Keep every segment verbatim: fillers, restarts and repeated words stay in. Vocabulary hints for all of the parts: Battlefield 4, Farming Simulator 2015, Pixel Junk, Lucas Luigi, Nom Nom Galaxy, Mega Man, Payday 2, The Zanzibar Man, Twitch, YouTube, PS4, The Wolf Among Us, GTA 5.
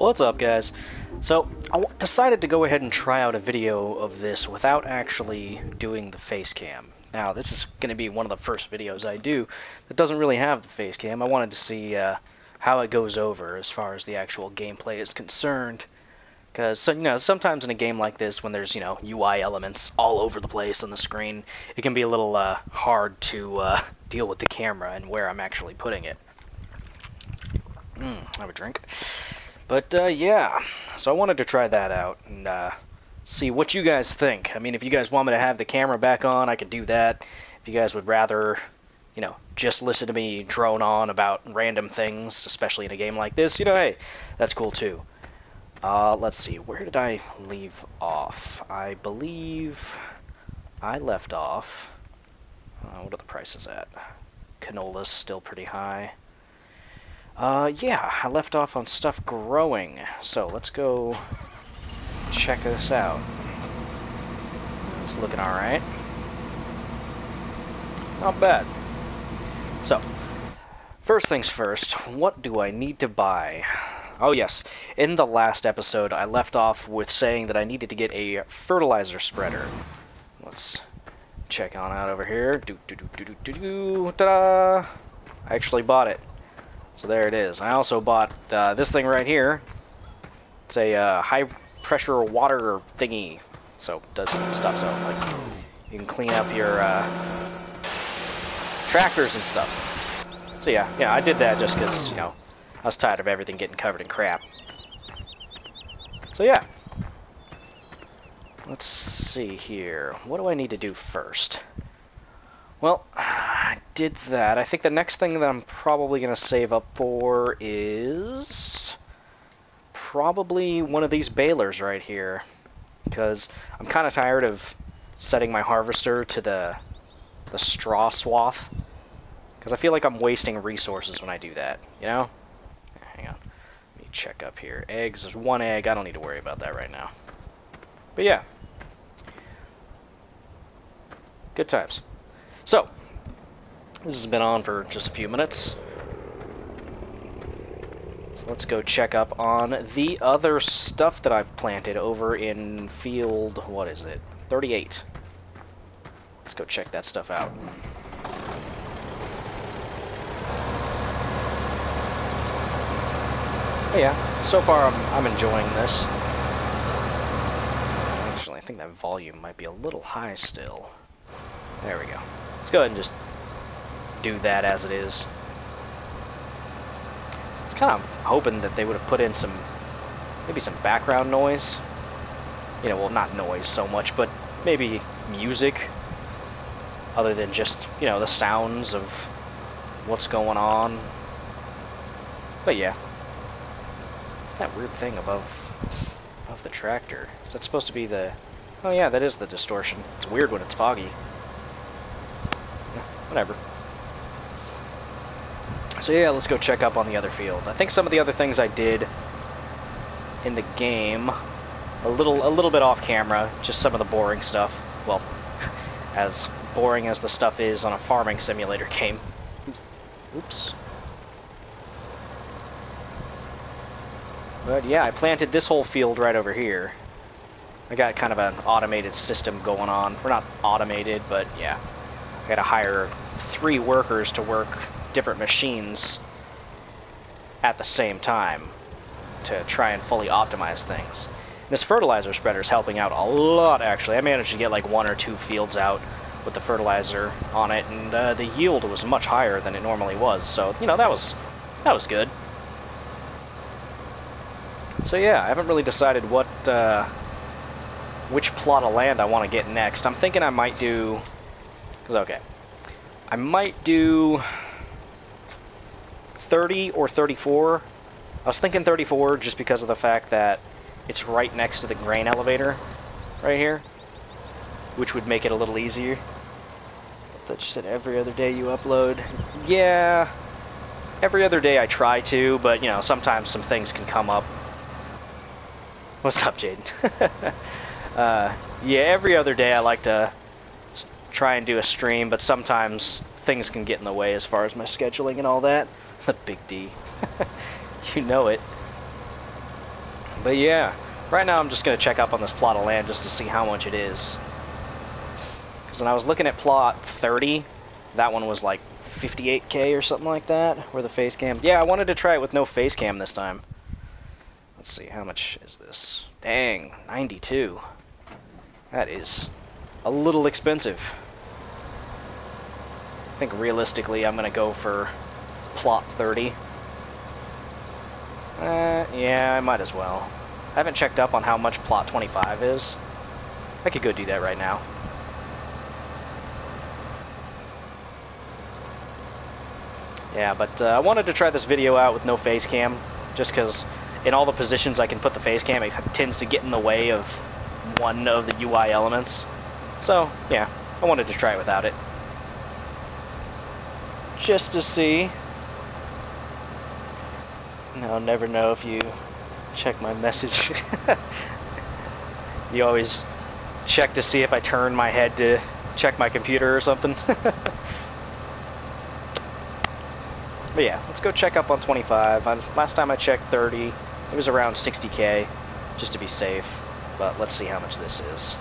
What's up, guys? So, I decided to go ahead and try out a video of this without actually doing the face cam. Now, this is going to be one of the first videos I do that doesn't really have the face cam. I wanted to see uh, how it goes over as far as the actual gameplay is concerned. Because, you know, sometimes in a game like this, when there's, you know, U I elements all over the place on the screen, it can be a little uh, hard to uh, deal with the camera and where I'm actually putting it. Mm, have a drink. But, uh, yeah. So I wanted to try that out and uh, see what you guys think. I mean, if you guys want me to have the camera back on, I could do that. If you guys would rather, you know, just listen to me drone on about random things, especially in a game like this, you know, hey, that's cool too. Uh, let's see, where did I leave off? I believe I left off. Uh, what are the prices at? Canola's still pretty high. Uh, yeah, I left off on stuff growing. So let's go check this out. It's looking alright. Not bad. So, first things first, what do I need to buy? Oh yes, in the last episode I left off with saying that I needed to get a fertilizer spreader. Let's check on out over here. Do do do do do do do. Ta-da! I actually bought it. So there it is. I also bought uh, this thing right here. It's a uh, high-pressure water thingy. So does stuff. So like you can clean up your uh, tractors and stuff. So yeah, yeah, I did that just because you know. I was tired of everything getting covered in crap. So yeah. Let's see here. What do I need to do first? Well, I did that. I think the next thing that I'm probably going to save up for is probably one of these balers right here. Because I'm kind of tired of setting my harvester to the, the straw swath. Because I feel like I'm wasting resources when I do that, you know? Hang on, let me check up here. Eggs, there's one egg, I don't need to worry about that right now. But yeah. Good times. So, this has been on for just a few minutes. So let's go check up on the other stuff that I've planted over in field, what is it? thirty-eight. Let's go check that stuff out. But yeah, so far I'm, I'm enjoying this. Actually, I think that volume might be a little high still. There we go. Let's go ahead and just do that as it is. I was kind of hoping that they would have put in some, maybe some background noise. You know, well, not noise so much, but maybe music. Other than just, you know, the sounds of what's going on. But yeah. That weird thing above, above the tractor. Is that supposed to be the... Oh yeah, that is the distortion. It's weird when it's foggy. Yeah, whatever. So yeah, let's go check up on the other field. I think some of the other things I did in the game, a little, a little bit off camera, just some of the boring stuff. Well, as boring as the stuff is on a farming simulator game. Oops. But yeah, I planted this whole field right over here. I got kind of an automated system going on. We're not automated, but yeah. I gotta hire three workers to work different machines at the same time to try and fully optimize things. And this fertilizer spreader is helping out a lot, actually. I managed to get like one or two fields out with the fertilizer on it, and uh, the yield was much higher than it normally was. So, you know, that was, that was good. So yeah, I haven't really decided what, uh, which plot of land I want to get next. I'm thinking I might do, because okay, I might do thirty or thirty-four. I was thinking thirty-four just because of the fact that it's right next to the grain elevator, right here, which would make it a little easier. I thought you said every other day you upload. Yeah, every other day I try to, but you know, sometimes some things can come up. What's up, Jaden? uh, yeah, every other day I like to try and do a stream, but sometimes things can get in the way as far as my scheduling and all that. Big D. You know it. But yeah, right now I'm just going to check up on this plot of land just to see how much it is. Because when I was looking at plot thirty, that one was like fifty-eight K or something like that, where the face cam. Yeah, I wanted to try it with no face cam this time. Let's see, how much is this? Dang, ninety-two. That is a little expensive. I think realistically I'm going to go for plot thirty. Uh, yeah, I might as well. I haven't checked up on how much plot twenty-five is. I could go do that right now. Yeah, but uh, I wanted to try this video out with no face cam, just because in all the positions I can put the face cam, it tends to get in the way of one of the U I elements. So, yeah, I wanted to try it without it. Just to see. And I'll never know if you check my message. You always check to see if I turn my head to check my computer or something. But yeah, let's go check up on twenty-five. I'm, last time I checked thirty, it was around sixty K, just to be safe. But let's see how much this is.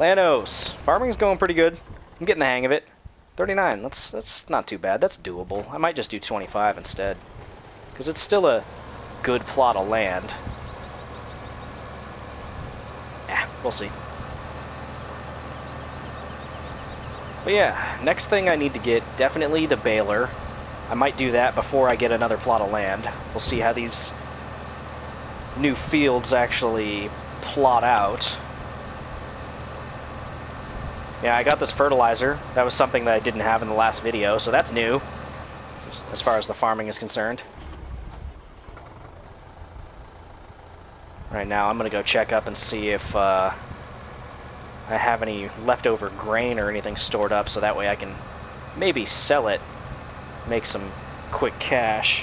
Lanos! Farming's going pretty good. I'm getting the hang of it. thirty-nine, that's, that's not too bad. That's doable. I might just do twenty-five instead. Because it's still a good plot of land. Yeah, we'll see. But yeah, next thing I need to get, definitely the baler. I might do that before I get another plot of land. We'll see how these new fields actually plot out. Yeah, I got this fertilizer. That was something that I didn't have in the last video, so that's new, as far as the farming is concerned. Right now, I'm gonna go check up and see if, uh... I have any leftover grain or anything stored up, so that way I can maybe sell it, make some quick cash.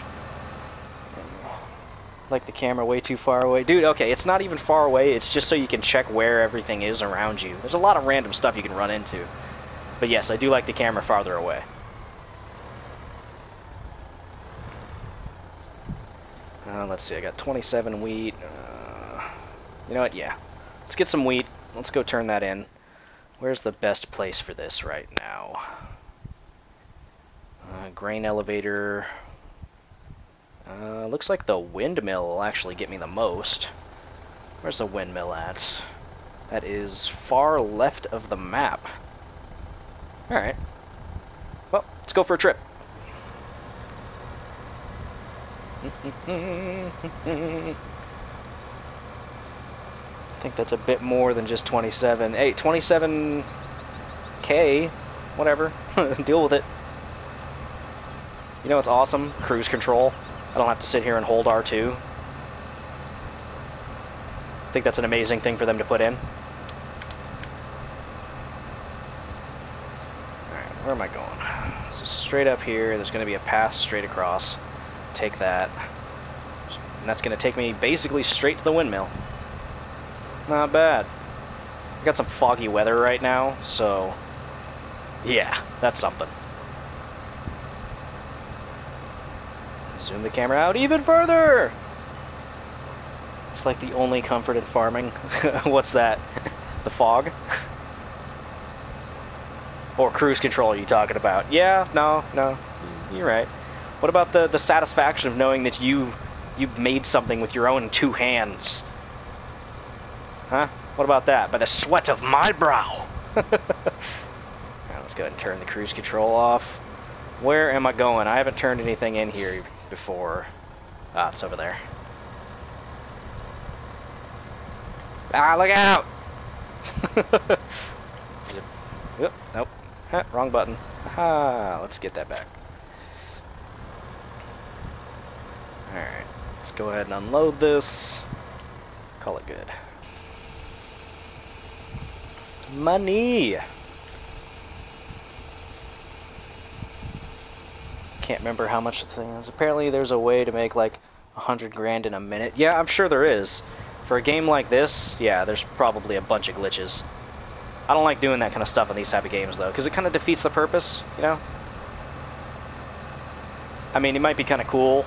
Like the camera way too far away. Dude, okay, it's not even far away, it's just so you can check where everything is around you. There's a lot of random stuff you can run into. But yes, I do like the camera farther away. Uh, let's see, I got twenty-seven wheat. Uh, you know what, yeah. Let's get some wheat. Let's go turn that in. Where's the best place for this right now? Uh, grain elevator. Uh, looks like the windmill will actually get me the most. Where's the windmill at? That is far left of the map. Alright. Well, let's go for a trip. I think that's a bit more than just twenty-seven. Hey, twenty-seven K, whatever. Deal with it. You know what's awesome? Cruise control. I don't have to sit here and hold R two. I think that's an amazing thing for them to put in. Alright, where am I going? So straight up here, there's going to be a path straight across. Take that. And that's going to take me basically straight to the windmill. Not bad. I got some foggy weather right now, so yeah, that's something. Zoom the camera out even further! It's like the only comfort in farming. What's that? The fog? Or cruise control are you talking about? Yeah, no, no, you're right. What about the, the satisfaction of knowing that you, you've made something with your own two hands? Huh? What about that? By the sweat of my brow! Now, let's go ahead and turn the cruise control off. Where am I going? I haven't turned anything in here before. Ah, it's over there. Ah, look out! Yep. Nope. Ha, wrong button. Aha, let's get that back. Alright, let's go ahead and unload this. Call it good. Money! Can't remember how much the thing is. Apparently there's a way to make like a hundred grand in a minute. Yeah, I'm sure there is. For a game like this, yeah, there's probably a bunch of glitches. I don't like doing that kind of stuff in these type of games though, because it kind of defeats the purpose, you know? I mean, it might be kind of cool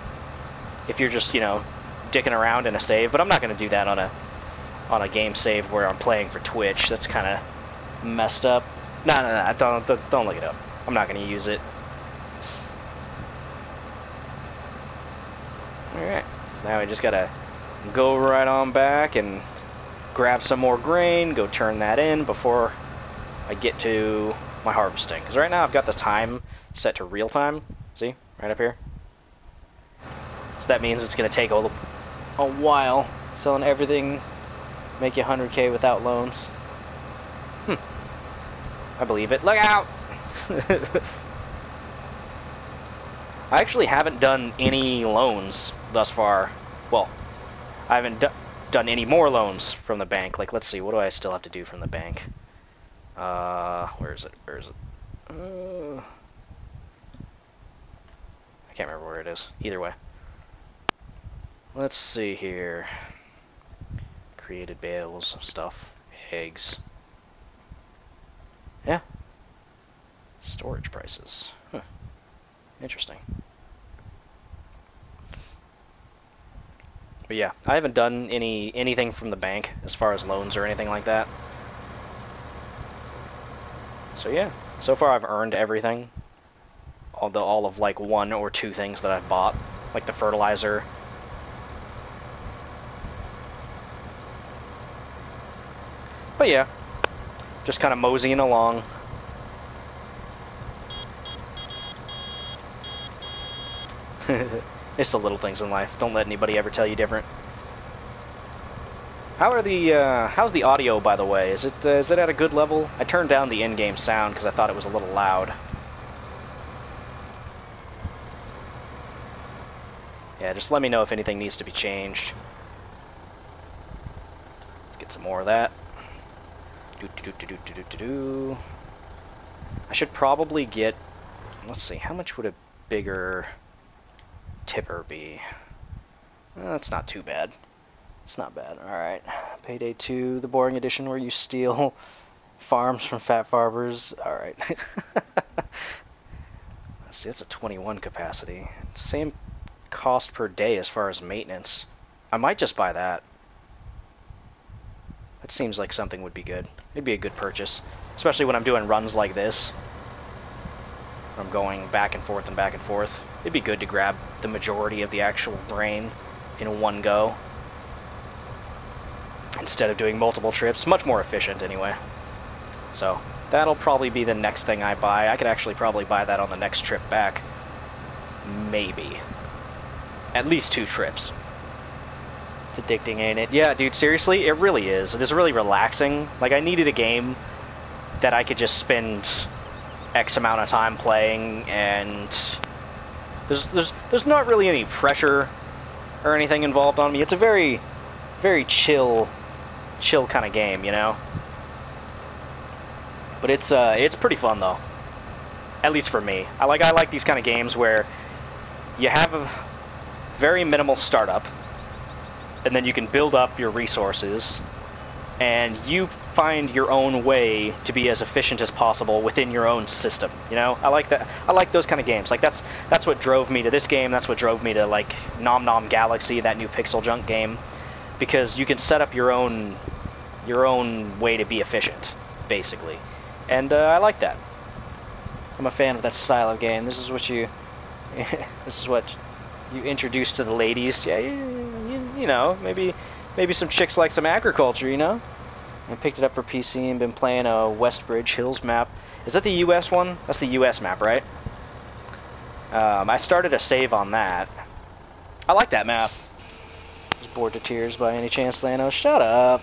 if you're just, you know, dicking around in a save, but I'm not going to do that on a on a game save where I'm playing for Twitch. That's kind of messed up. No, no, no, don't, don't look it up. I'm not going to use it. Alright, so now I just got to go right on back and grab some more grain, go turn that in before I get to my harvesting. Because right now I've got the time set to real time. See? Right up here. So that means it's going to take a, little, a while selling everything, make you one hundred K without loans. Hmm. I believe it. Look out! I actually haven't done any loans thus far. Well, I haven't do done any more loans from the bank. Like, let's see, what do I still have to do from the bank? Uh, where is it? Where is it? Uh, I can't remember where it is. Either way. Let's see here. Created bales, stuff, eggs. Yeah. Storage prices. Huh. Interesting. But yeah, I haven't done any anything from the bank as far as loans or anything like that. So yeah, so far I've earned everything. Although all of like one or two things that I've bought, like the fertilizer. But yeah, just kind of moseying along. It's the little things in life. Don't let anybody ever tell you different. How are the? Uh, how's the audio, by the way? Is it uh, is it at a good level? I turned down the in-game sound because I thought it was a little loud. Yeah, just let me know if anything needs to be changed. Let's get some more of that. Do do do do do do do. I should probably get. Let's see. How much would a bigger tipper be? Well, that's not too bad. It's not bad. Alright. Payday two, the boring edition where you steal farms from fat farmers. Alright. Let's see, that's a twenty-one capacity. Same cost per day as far as maintenance. I might just buy that. That seems like something would be good. It'd be a good purchase. Especially when I'm doing runs like this. I'm going back and forth and back and forth. It'd be good to grab the majority of the actual grain in one go. Instead of doing multiple trips, much more efficient anyway. So that'll probably be the next thing I buy. I could actually probably buy that on the next trip back. Maybe. At least two trips. It's addicting, ain't it? Yeah, dude, seriously, it really is. It is really relaxing. Like, I needed a game that I could just spend X amount of time playing, and there's there's there's not really any pressure or anything involved on me. It's a very, very chill chill kind of game, you know. But it's uh it's pretty fun though. At least for me. I like I like these kind of games where you have a very minimal startup and then you can build up your resources and you find your own way to be as efficient as possible within your own system, you know? I like that. I like those kind of games. Like that's that's what drove me to this game. That's what drove me to like Nom Nom Galaxy, that new Pixel Junk game. Because you can set up your own your own way to be efficient, basically. And uh, I like that. I'm a fan of that style of game. This is what you this is what you introduce to the ladies. Yeah, you, you know, maybe maybe some chicks like some agriculture, you know? I picked it up for P C and been playing a Westbridge Hills map. Is that the U S one? That's the U S map, right? Um, I started a save on that. I like that map. Bored to tears by any chance, Lano? Shut up.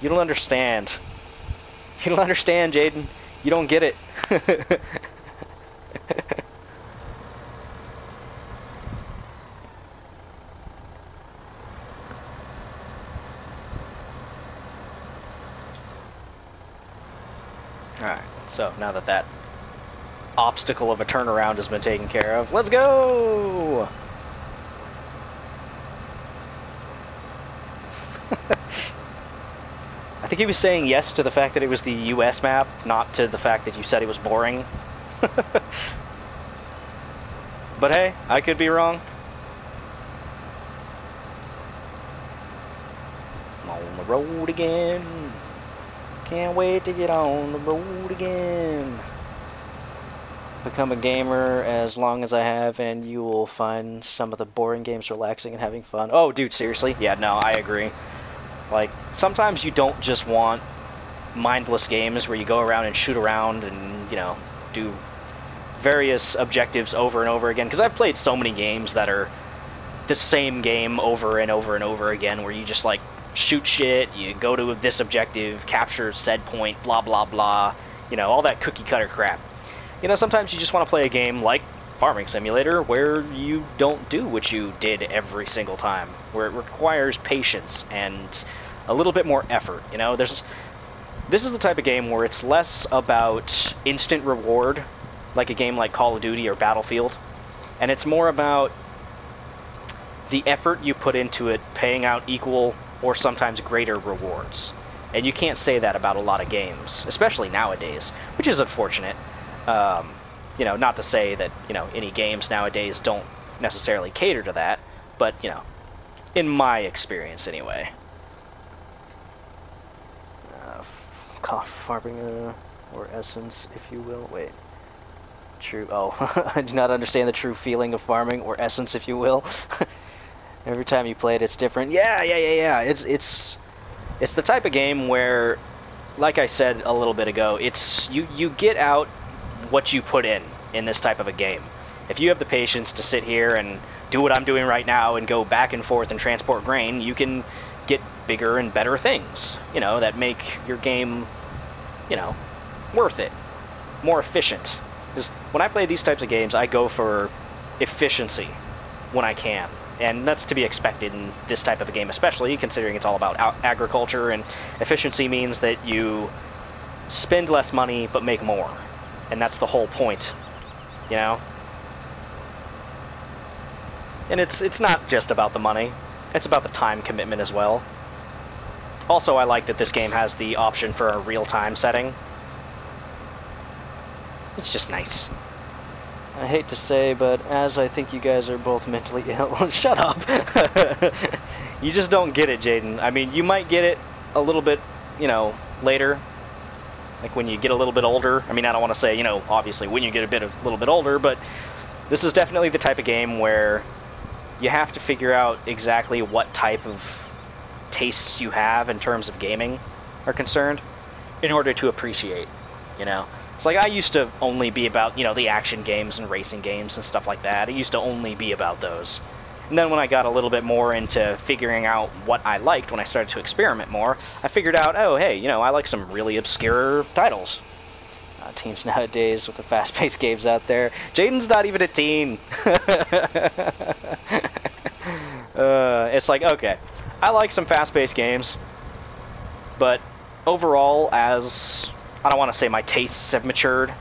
You don't understand. You don't understand, Jaden. You don't get it. Alright, so now that that obstacle of a turnaround has been taken care of, let's go! I think he was saying yes to the fact that it was the U S map, not to the fact that you said it was boring. But hey, I could be wrong. I'm on the road again. Can't wait to get on the road again. Become a gamer as long as I have, and you will find some of the boring games relaxing and having fun. Oh, dude, seriously? Yeah, no, I agree. Like, sometimes you don't just want mindless games where you go around and shoot around and, you know, do various objectives over and over again. Because I've played so many games that are the same game over and over and over again, where you just, like, shoot shit, you go to this objective, capture said point, blah, blah, blah. You know, all that cookie-cutter crap. You know, sometimes you just want to play a game like Farming Simulator where you don't do what you did every single time, where it requires patience and a little bit more effort. You know, there's this is the type of game where it's less about instant reward, like a game like Call of Duty or Battlefield, and it's more about the effort you put into it paying out equal or sometimes greater rewards. And you can't say that about a lot of games, especially nowadays, which is unfortunate. Um, you know, not to say that, you know, any games nowadays don't necessarily cater to that, but, you know, in my experience, anyway. Uh, cough, farming, or essence, if you will. Wait. True. Oh, I do not understand the true feeling of farming, or essence, if you will. Every time you play it, it's different. Yeah, yeah, yeah, yeah. It's, it's, it's the type of game where, like I said a little bit ago, it's, you, you get out what you put in in this type of a game. If you have the patience to sit here and do what I'm doing right now and go back and forth and transport grain, you can get bigger and better things, you know, that make your game, you know, worth it, more efficient. Because when I play these types of games, I go for efficiency when I can, and that's to be expected in this type of a game, especially considering it's all about agriculture, and efficiency means that you spend less money but make more. And that's the whole point, you know? And it's it's not just about the money. It's about the time commitment as well. Also, I like that this game has the option for a real-time setting. It's just nice. I hate to say, but as I think you guys are both mentally ill... Shut up! You just don't get it, Jaden. I mean, you might get it a little bit, you know, later. Like when you get a little bit older. I mean, I don't want to say, you know, obviously when you get a bit a little bit older, but this is definitely the type of game where you have to figure out exactly what type of tastes you have in terms of gaming are concerned in order to appreciate, you know. It's like I used to only be about, you know, the action games and racing games and stuff like that. It used to only be about those. And then when I got a little bit more into figuring out what I liked, when I started to experiment more, I figured out, oh, hey, you know, I like some really obscure titles. Uh, teens nowadays with the fast-paced games out there. Jaden's not even a teen. uh, it's like, okay, I like some fast-paced games, but overall, as, I don't want to say my tastes have matured,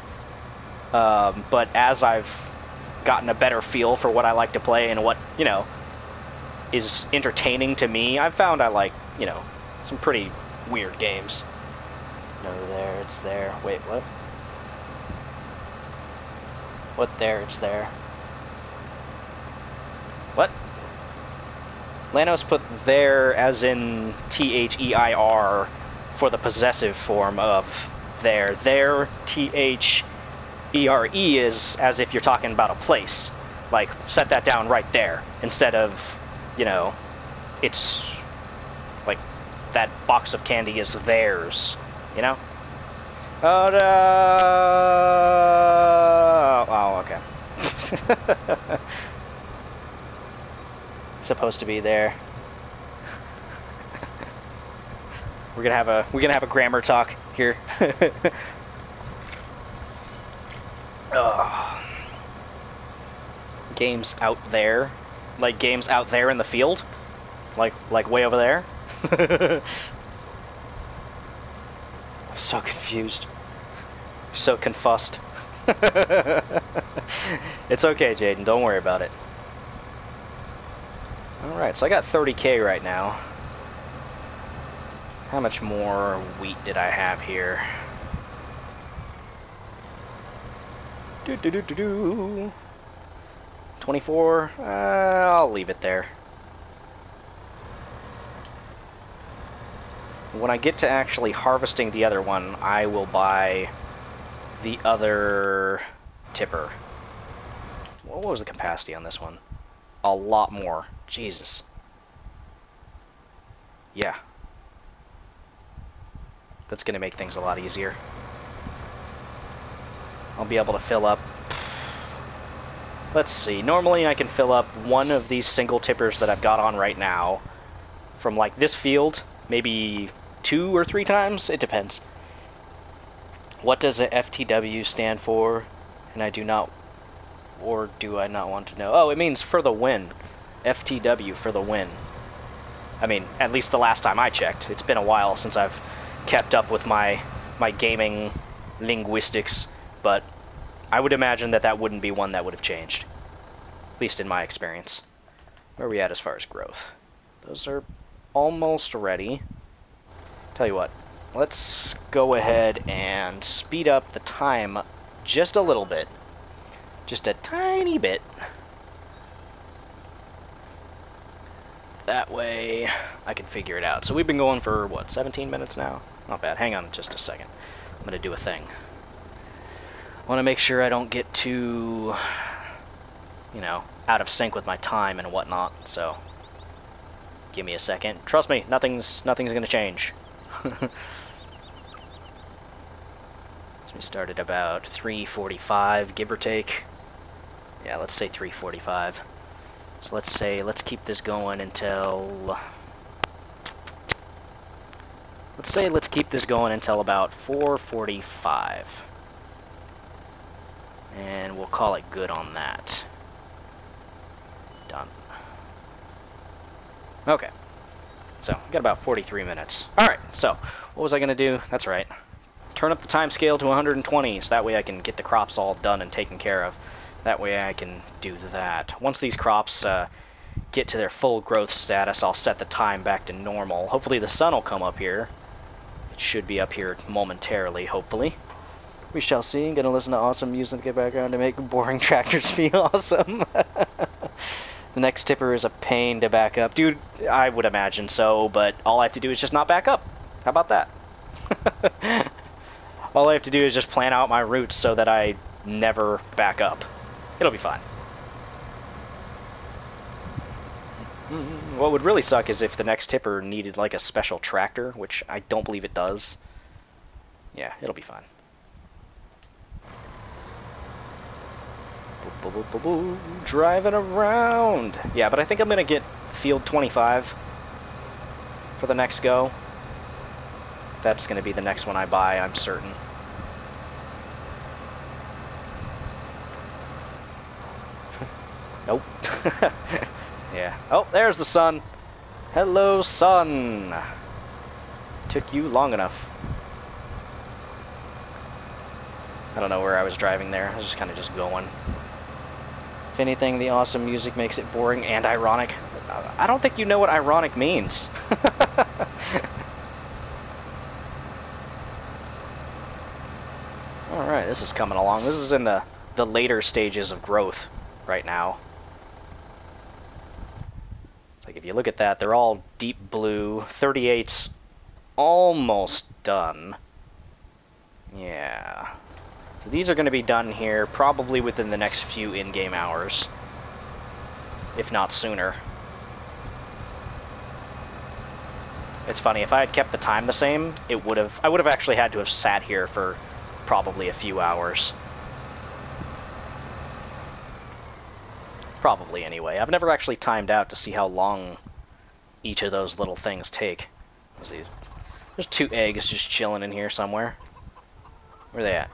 um, but as I've gotten a better feel for what I like to play and what, you know, is entertaining to me, I've found I like, you know, some pretty weird games. No, there, it's there. Wait, what? What there, it's there. What? Lanos put there as in T H E I R for the possessive form of there. There, T H E I R. E R E is as if you're talking about a place. Like, set that down right there. Instead of, you know, it's like that box of candy is theirs. You know? Oh, no! Oh, okay. Supposed to be there. We're gonna have a we're gonna have a grammar talk here. Ugh. Games out there, like games out there in the field, like like way over there. I'm so confused, so confussed. It's okay, Jaden. Don't worry about it. All right, so I got thirty K right now. How much more wheat did I have here? Do do do do do. twenty-four, uh, I'll leave it there. When I get to actually harvesting the other one, I will buy the other tipper. What was the capacity on this one? A lot more. Jesus. Yeah. That's going to make things a lot easier. I'll be able to fill up... Let's see. Normally I can fill up one of these single tippers that I've got on right now from like this field, maybe two or three times. It depends. What does the F T W stand for? And I do not... Or do I not want to know? Oh, it means for the win. F T W for the win. I mean, at least the last time I checked. It's been a while since I've kept up with my my gaming linguistics, but I would imagine that that wouldn't be one that would have changed. At least in my experience. Where are we at as far as growth? Those are almost ready. Tell you what, let's go ahead and speed up the time just a little bit. Just a tiny bit. That way I can figure it out. So we've been going for, what, seventeen minutes now? Not bad. Hang on just a second. I'm going to do a thing. I want to make sure I don't get too, you know, out of sync with my time and whatnot. So give me a second. Trust me, nothing's, nothing's going to change. We started about three forty-five, give or take. Yeah, let's say three forty-five. So let's say, let's keep this going until... Let's say let's keep this going until about four forty-five. And we'll call it good on that. Done. Okay. So, we've got about forty-three minutes. Alright, so, what was I going to do? That's right. Turn up the time scale to one hundred twenty, so that way I can get the crops all done and taken care of. That way I can do that. Once these crops uh, get to their full growth status, I'll set the time back to normal. Hopefully the sun will come up here. It should be up here momentarily, hopefully. We shall see. I'm going to listen to awesome music in the background to make boring tractors be awesome. The next tipper is a pain to back up. Dude, I would imagine so, but all I have to do is just not back up. How about that? All I have to do is just plan out my routes so that I never back up. It'll be fine. What would really suck is if the next tipper needed like a special tractor, which I don't believe it does. Yeah, it'll be fine. Boo, boo, boo, boo, boo. Driving around! Yeah, but I think I'm going to get field twenty-five for the next go. That's going to be the next one I buy, I'm certain. Nope. Yeah. Oh, there's the sun. Hello, sun. Took you long enough. I don't know where I was driving there. I was just kind of just going. If anything, the awesome music makes it boring and ironic. I don't think you know what ironic means. Alright, this is coming along. This is in the, the later stages of growth right now. It's like if you look at that, they're all deep blue. thirty-eight's almost done. Yeah. So these are going to be done here probably within the next few in-game hours. If not sooner. It's funny, if I had kept the time the same, it would have I would have actually had to have sat here for probably a few hours. Probably, anyway. I've never actually timed out to see how long each of those little things take. Let's see. There's two eggs just chilling in here somewhere. Where are they at?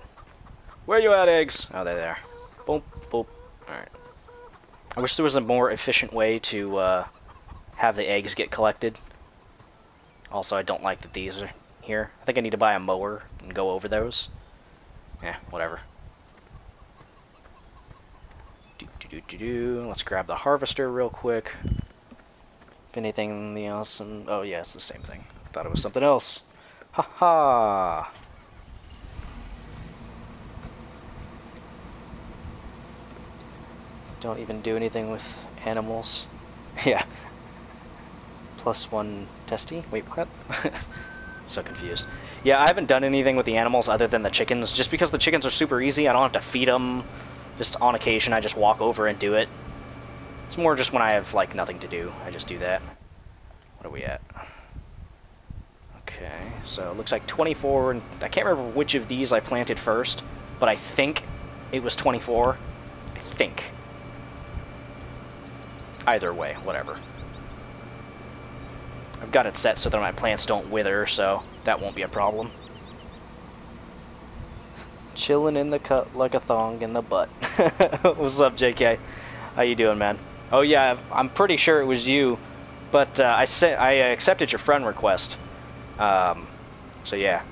Where are you at, eggs? Oh, they're there. Boop, boop. Alright. I wish there was a more efficient way to uh, have the eggs get collected. Also, I don't like that these are here. I think I need to buy a mower and go over those. Yeah, whatever. Do, do, do, do, do. Let's grab the harvester real quick. If anything, the awesome... Oh, yeah, it's the same thing. Thought it was something else. Ha ha! don't even do anything with animals. Yeah. Plus one testy? Wait, what? So confused. Yeah, I haven't done anything with the animals other than the chickens, just because the chickens are super easy. I don't have to feed them. Just on occasion, I just walk over and do it. It's more just when I have, like, nothing to do. I just do that. What are we at? Okay, so it looks like twenty-four, and I can't remember which of these I planted first, but I think it was twenty-four. I think. Either way, whatever. I've got it set so that my plants don't wither, so that won't be a problem. Chilling in the cut like a thong in the butt. What's up, J K? How you doing, man? Oh yeah, I'm pretty sure it was you, but uh, I sent, I accepted your friend request. Um, so yeah.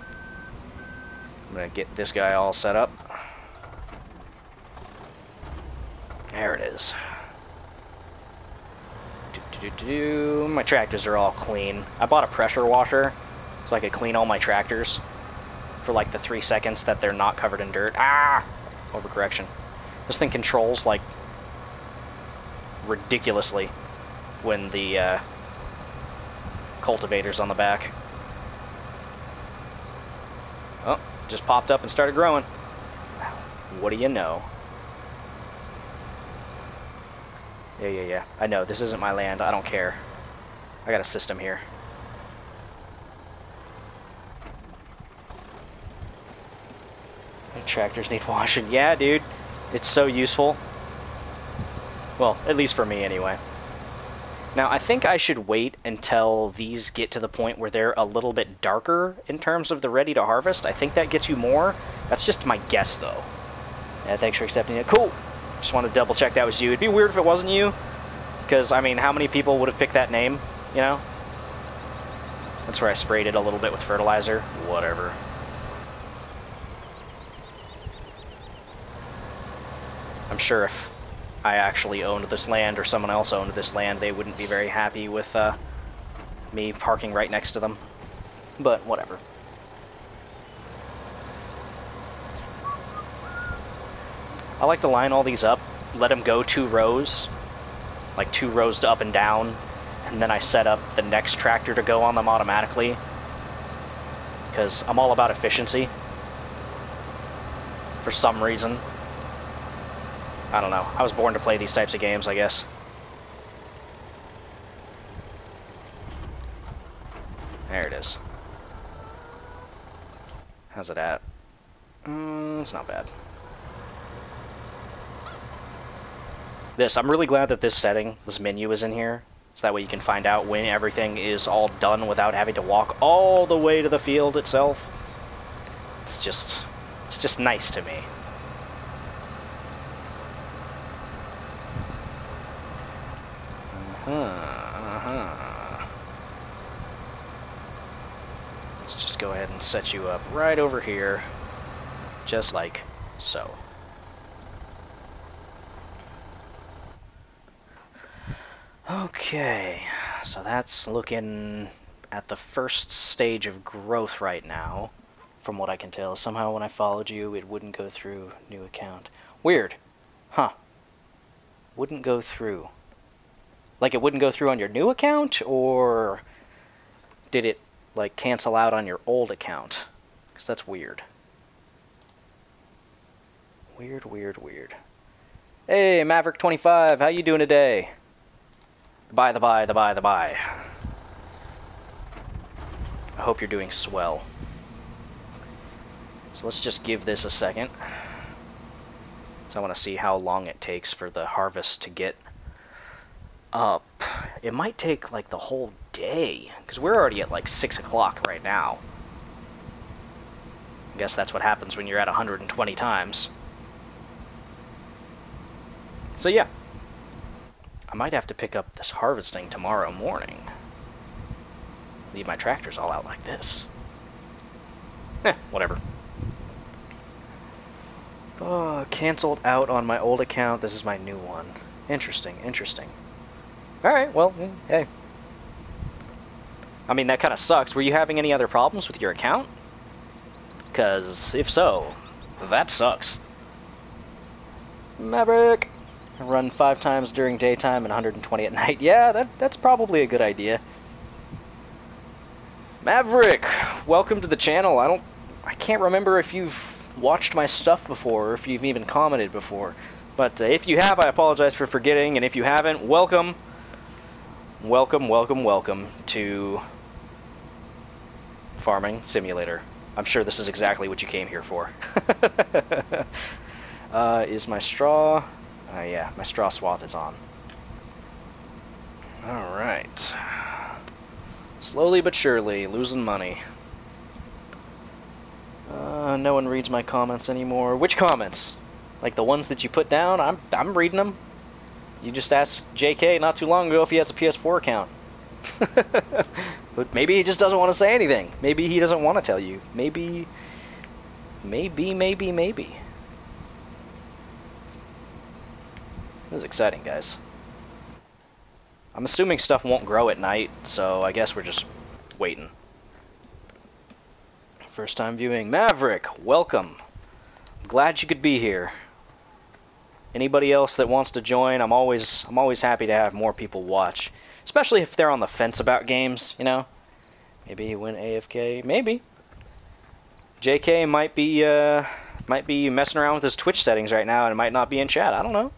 I'm gonna get this guy all set up. There it is. Do, do, do. My tractors are all clean. I bought a pressure washer so I could clean all my tractors for like the three seconds that they're not covered in dirt. Ah! Overcorrection. This thing controls like ridiculously when the uh, cultivator's on the back. Oh, just popped up and started growing. What do you know? Yeah, yeah, yeah. I know, this isn't my land. I don't care. I got a system here. The tractors need washing. Yeah, dude. It's so useful. Well, at least for me, anyway. Now, I think I should wait until these get to the point where they're a little bit darker in terms of the ready to harvest. I think that gets you more. That's just my guess, though. Yeah, thanks for accepting it. Cool! Just want to double check that was you. It'd be weird if it wasn't you, because I mean, how many people would have picked that name, you know? That's where I sprayed it a little bit with fertilizer. Whatever. I'm sure if I actually owned this land or someone else owned this land, they wouldn't be very happy with uh, me parking right next to them. But whatever. I like to line all these up, let them go two rows, like two rows to up and down, and then I set up the next tractor to go on them automatically, because I'm all about efficiency, for some reason. I don't know, I was born to play these types of games, I guess. There it is. How's it at? Mm, it's not bad. This, I'm really glad that this setting, this menu is in here, so that way you can find out when everything is all done without having to walk all the way to the field itself. It's just, it's just nice to me. Uh-huh, uh-huh. Let's just go ahead and set you up right over here, just like so. Okay, so that's looking at the first stage of growth right now, from what I can tell. Somehow when I followed you, it wouldn't go through new account. Weird. Huh. Wouldn't go through. Like it wouldn't go through on your new account, or did it, like, cancel out on your old account? Because that's weird. Weird, weird, weird. Hey, Maverick twenty-five, how you doing today? By the by, the by, the by. I hope you're doing swell. So let's just give this a second. So I want to see how long it takes for the harvest to get up. It might take like the whole day, because we're already at like six o'clock right now. I guess that's what happens when you're at one hundred twenty times. So yeah. I might have to pick up this harvesting tomorrow morning. Leave my tractors all out like this. Eh, whatever. Oh, canceled out on my old account. This is my new one. Interesting, interesting. Alright, well, hey. I mean, that kind of sucks. Were you having any other problems with your account? Because, if so, that sucks. Maverick. Run five times during daytime and one hundred twenty at night. Yeah, that, that's probably a good idea. Maverick, welcome to the channel. I don't, I can't remember if you've watched my stuff before or if you've even commented before. But uh, if you have, I apologize for forgetting. And if you haven't, welcome. Welcome, welcome, welcome to Farming Simulator. I'm sure this is exactly what you came here for. uh, is my straw... Uh, yeah, my straw swath is on. Alright. Slowly but surely, losing money. Uh, no one reads my comments anymore. Which comments? Like the ones that you put down? I'm, I'm reading them. You just asked J K not too long ago if he has a P S four account. But maybe he just doesn't want to say anything. Maybe he doesn't want to tell you. Maybe... Maybe, maybe, maybe. This is exciting, guys. I'm assuming stuff won't grow at night, so I guess we're just waiting. First time viewing. Maverick, welcome. I'm glad you could be here. Anybody else that wants to join, I'm always I'm always happy to have more people watch. Especially if they're on the fence about games, you know? Maybe he went A F K. Maybe. J K might be uh might be messing around with his Twitch settings right now and might not be in chat. I don't know.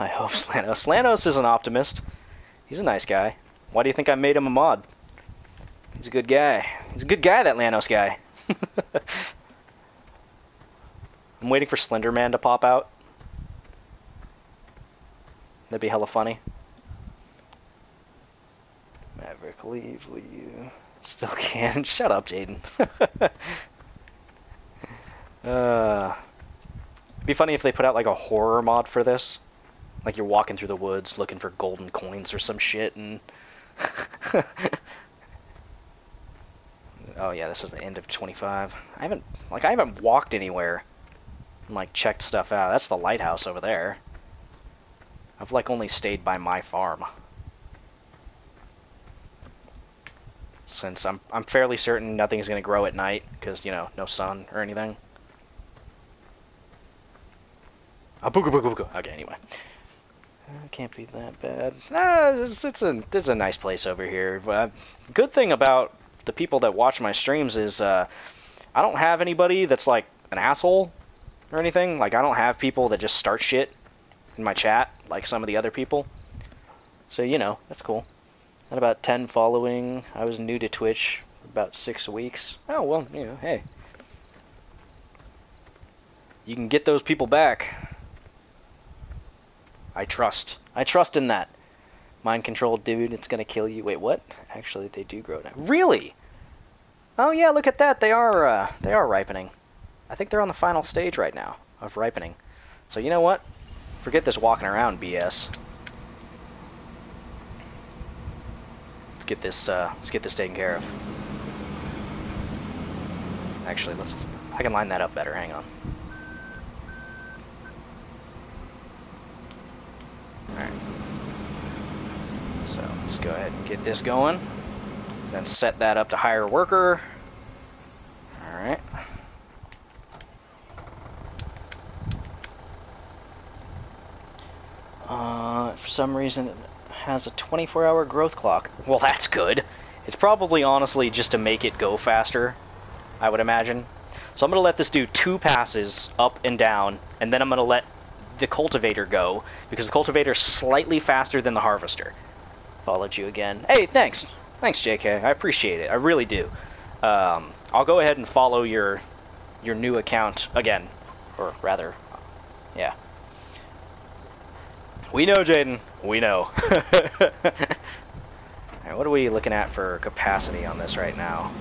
I hope Slanos. Slanos is an optimist. He's a nice guy. Why do you think I made him a mod? He's a good guy. He's a good guy, that Slanos guy. I'm waiting for Slender Man to pop out. That'd be hella funny. Maverick, leave, will you? Still can. Shut up, Jaden. uh, it'd be funny if they put out like a horror mod for this. Like you're walking through the woods looking for golden coins or some shit and... Oh yeah, this is the end of twenty-five. I haven't... Like, I haven't walked anywhere and, like, checked stuff out. That's the lighthouse over there. I've, like, only stayed by my farm. Since I'm, I'm fairly certain nothing's gonna grow at night, because, you know, no sun or anything. Ah, booga booga booga. Okay, anyway. Uh, can't be that bad. Nah, it's, it's a it's a nice place over here. Uh, good thing about the people that watch my streams is uh, I don't have anybody that's like an asshole or anything. Like I don't have people that just start shit in my chat like some of the other people. So you know that's cool. At about ten following, I was new to Twitch for about six weeks. Oh well, you know, hey, you can get those people back. I trust. I trust in that. Mind-controlled dude, it's gonna kill you. Wait, what? Actually, they do grow now. Really? Oh yeah, look at that. They are, uh, they are ripening. I think they're on the final stage right now of ripening. So you know what? Forget this walking around B S. Let's get this, uh, let's get this taken care of. Actually, let's... I can line that up better. Hang on. Alright, so let's go ahead and get this going, then set that up to hire worker. Alright. Uh, for some reason it has a twenty-four hour growth clock. Well, that's good. It's probably honestly just to make it go faster, I would imagine. So I'm going to let this do two passes up and down, and then I'm going to let the cultivator go, because the cultivator's slightly faster than the harvester. Followed you again. Hey, thanks. Thanks, J K. I appreciate it. I really do. Um, I'll go ahead and follow your your new account again. Or rather, yeah. We know, Jaden. We know. Alright, what are we looking at for capacity on this right now?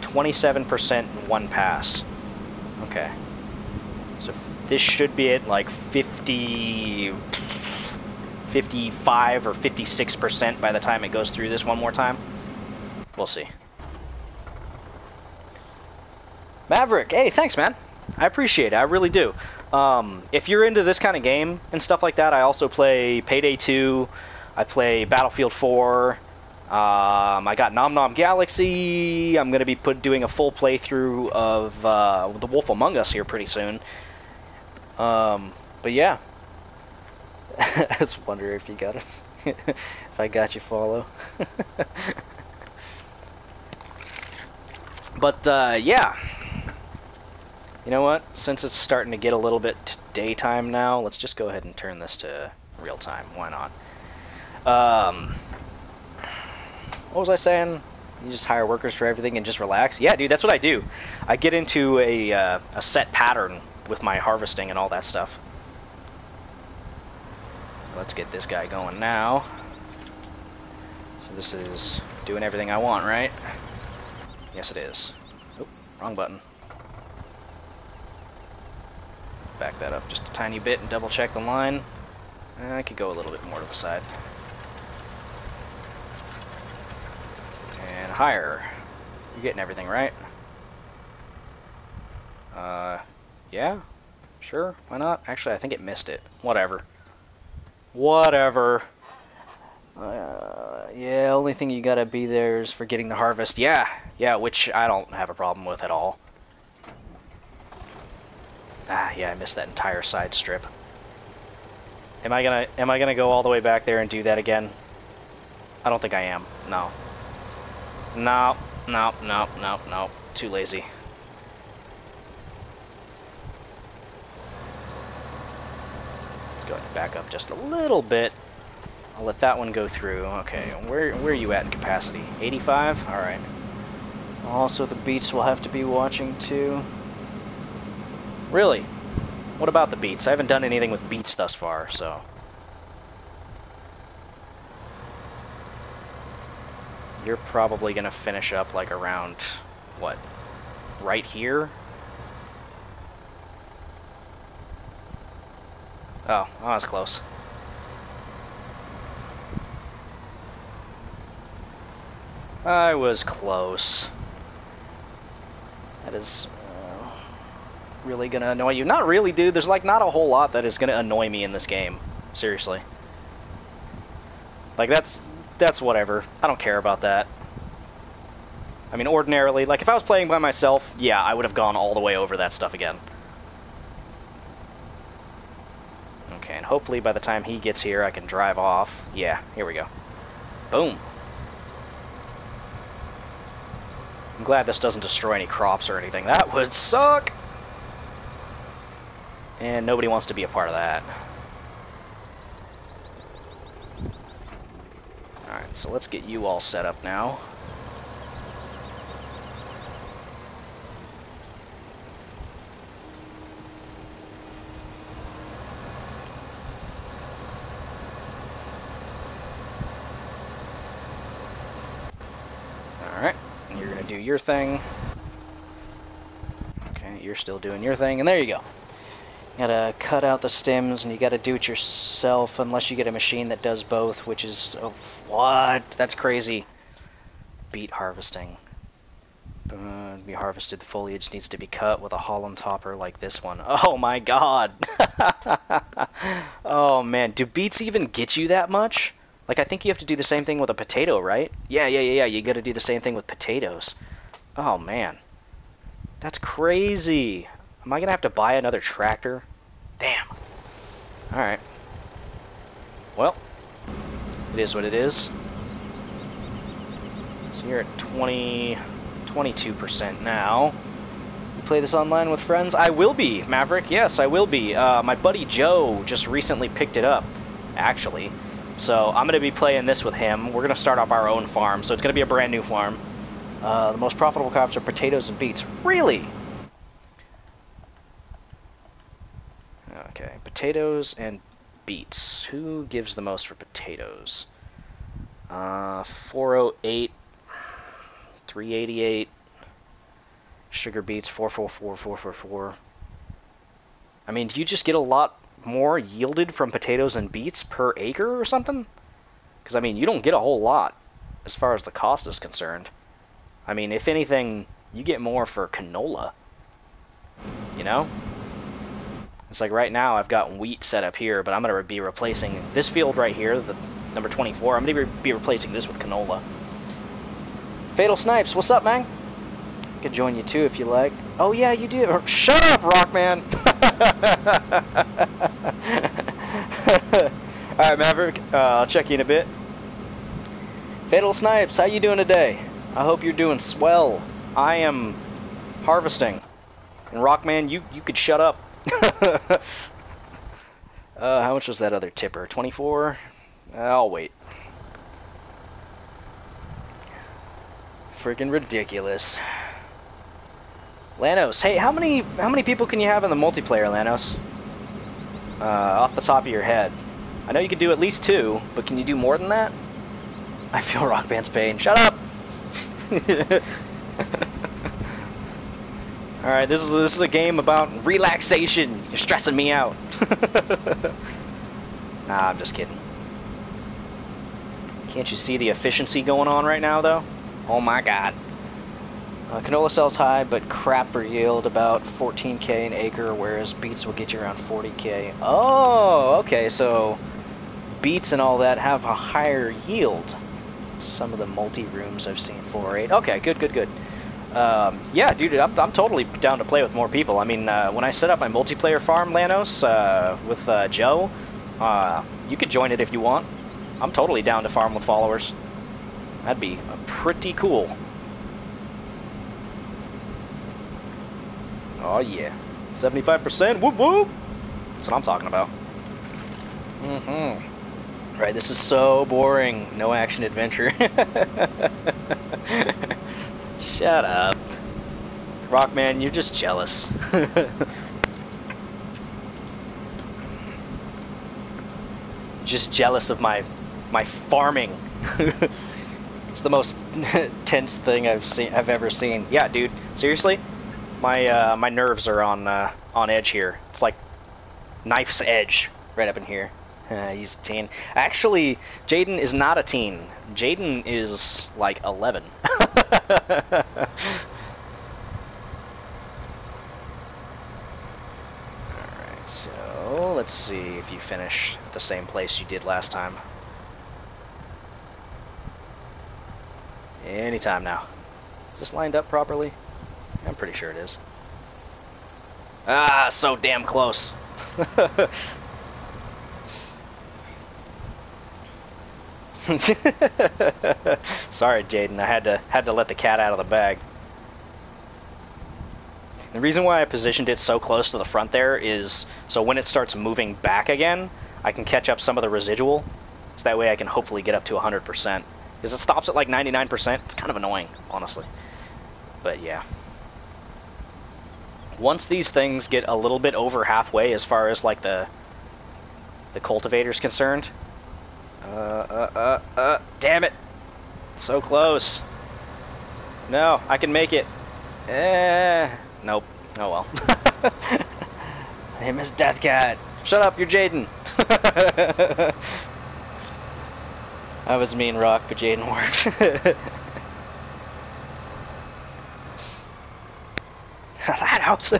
twenty-seven percent in one pass. Okay. So this should be at like fifty, fifty-five or fifty-six percent by the time it goes through this one more time. We'll see. Maverick, hey, thanks, man. I appreciate it. I really do. Um, if you're into this kind of game and stuff like that, I also play Payday two. I play Battlefield four. Um, I got Nom Nom Galaxy. I'm going to be put doing a full playthrough of uh, The Wolf Among Us here pretty soon. Um, but yeah. I just wonder if you got it. If I got you, follow. But uh, yeah. You know what? Since it's starting to get a little bit daytime now, let's just go ahead and turn this to real time. Why not? Um, what was I saying? You just hire workers for everything and just relax? Yeah, dude, that's what I do. I get into a, uh, a set pattern with my harvesting and all that stuff. Let's get this guy going now. So this is doing everything I want, right? Yes, it is. Oop, wrong button. Back that up just a tiny bit and double check the line. And I could go a little bit more to the side. And higher. You're getting everything right. Uh, yeah, sure, why not? Actually, I think it missed it. Whatever. Whatever. Uh, yeah, only thing you gotta be there is for getting the harvest. Yeah, yeah, which I don't have a problem with at all. Ah, yeah, I missed that entire side strip. Am I gonna, am I gonna go all the way back there and do that again? I don't think I am. No. No, no, no, no, no. Too lazy. Let's go ahead and back up just a little bit. I'll let that one go through. Okay, where where are you at in capacity? eighty-five? Alright. Also, the beats will have to be watching, too. Really? What about the beats? I haven't done anything with beats thus far, so... You're probably going to finish up, like, around... What? Right here? Oh, oh that's close. I was close. That is... Uh, really gonna annoy you. Not really, dude. There's, like, not a whole lot that is gonna annoy me in this game. Seriously. Like, that's... That's whatever. I don't care about that. I mean, ordinarily, like, if I was playing by myself, yeah, I would have gone all the way over that stuff again. Okay, and hopefully by the time he gets here, I can drive off. Yeah, here we go. Boom. I'm glad this doesn't destroy any crops or anything. That would suck! And nobody wants to be a part of that. Alright, so let's get you all set up now. Alright, you're gonna do your thing. Okay, you're still doing your thing, and there you go. You gotta cut out the stems, and you gotta do it yourself unless you get a machine that does both, which is... Oh, what? That's crazy. Beet harvesting. Uh, to be harvested, the foliage needs to be cut with a hollow topper like this one. Oh my god! Oh man, do beets even get you that much? Like, I think you have to do the same thing with a potato, right? Yeah, yeah, yeah, yeah, you gotta do the same thing with potatoes. Oh man. That's crazy! Am I gonna have to buy another tractor? Damn. Alright. Well, it is what it is. So you're at twenty, twenty-two percent now. You play this online with friends? I will be, Maverick. Yes, I will be. Uh, my buddy Joe just recently picked it up, actually. So I'm gonna be playing this with him. We're gonna start up our own farm, so it's gonna be a brand new farm. Uh, the most profitable crops are potatoes and beets. Really? Okay, potatoes and beets. Who gives the most for potatoes? Uh, four oh eight, three eighty-eight, sugar beets, four forty-four, four forty-four. I mean, do you just get a lot more yielded from potatoes and beets per acre or something? Because, I mean, you don't get a whole lot as far as the cost is concerned. I mean, if anything, you get more for canola. You know? It's like right now I've got wheat set up here, but I'm going to be replacing this field right here, the number twenty-four. I'm going to be replacing this with canola. Fatal Snipes, what's up, man? I could join you too if you like. Oh yeah, you do. Shut up, Rockman! Alright, Maverick, uh, I'll check you in a bit. Fatal Snipes, how you doing today? I hope you're doing swell. I am harvesting. And Rockman, you, you could shut up. uh, how much was that other tipper? twenty-four? I'll wait. Freaking ridiculous. Lanos, hey, how many how many people can you have in the multiplayer, Lanos? Uh, off the top of your head. I know you could do at least two, but can you do more than that? I feel Rock Band's pain. Shut up! Alright, this is, this is a game about relaxation. You're stressing me out. Nah, I'm just kidding. Can't you see the efficiency going on right now, though? Oh my god. Uh, canola sells high, but crap for yield about fourteen K an acre, whereas beets will get you around forty K. Oh, okay, so beets and all that have a higher yield. Some of the multi-rooms I've seen four eight. Okay, good, good, good. Um, yeah, dude, I'm, I'm totally down to play with more people. I mean, uh, when I set up my multiplayer farm, Lanos, uh, with uh, Joe, uh, you could join it if you want. I'm totally down to farm with followers. That'd be pretty cool. Oh yeah, seventy-five percent, whoop whoop! That's what I'm talking about. Mm-hmm. Right, this is so boring. No action adventure. Shut up. Rockman, you're just jealous. Just jealous of my, my farming. It's the most tense thing I've seen, I've ever seen. Yeah, dude. Seriously, my uh, my nerves are on uh, on edge here. It's like knife's edge right up in here. Uh, he's a teen. Actually, Jaden is not a teen. Jaden is like eleven. Alright, so let's see if you finish at the same place you did last time. Anytime now. Is this lined up properly? I'm pretty sure it is. Ah, so damn close. Sorry, Jaden. I had to had to let the cat out of the bag. The reason why I positioned it so close to the front there is so when it starts moving back again, I can catch up some of the residual. So that way I can hopefully get up to one hundred percent. Because it stops at like ninety-nine percent. It's kind of annoying, honestly. But yeah. Once these things get a little bit over halfway as far as like the the cultivator's concerned. Uh, uh, uh, uh, damn it. So close. No, I can make it. Eh, nope. Oh well. My name is Death Cat. Shut up, you're Jaden. I was mean, Rock, but Jaden works. That helps.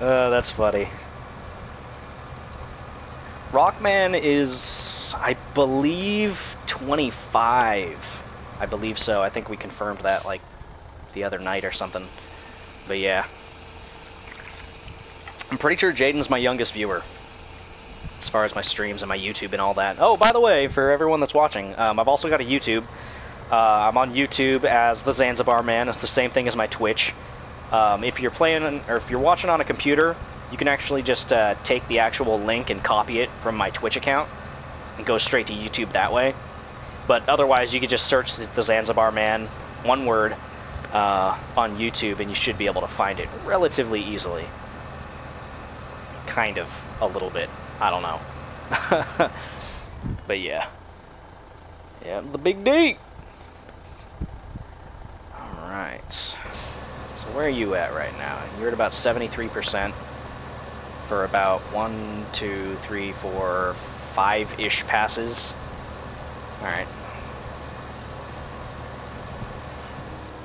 Oh, that's funny. Rockman is, I believe, twenty-five. I believe so. I think we confirmed that, like, the other night or something. But yeah. I'm pretty sure Jaden's my youngest viewer. As far as my streams and my YouTube and all that. Oh, by the way, for everyone that's watching, um, I've also got a YouTube. Uh, I'm on YouTube as The Zanzibar Man. It's the same thing as my Twitch. Um, if you're playing, or if you're watching on a computer, you can actually just uh, take the actual link and copy it from my Twitch account and go straight to YouTube that way. But otherwise, you can just search The Zanzibar Man, one word, uh, on YouTube, and you should be able to find it relatively easily. Kind of, a little bit. I don't know. But yeah. Yeah, the big D! Alright. So where are you at right now? You're at about seventy-three percent for about one, two, three, four, five-ish passes. Alright.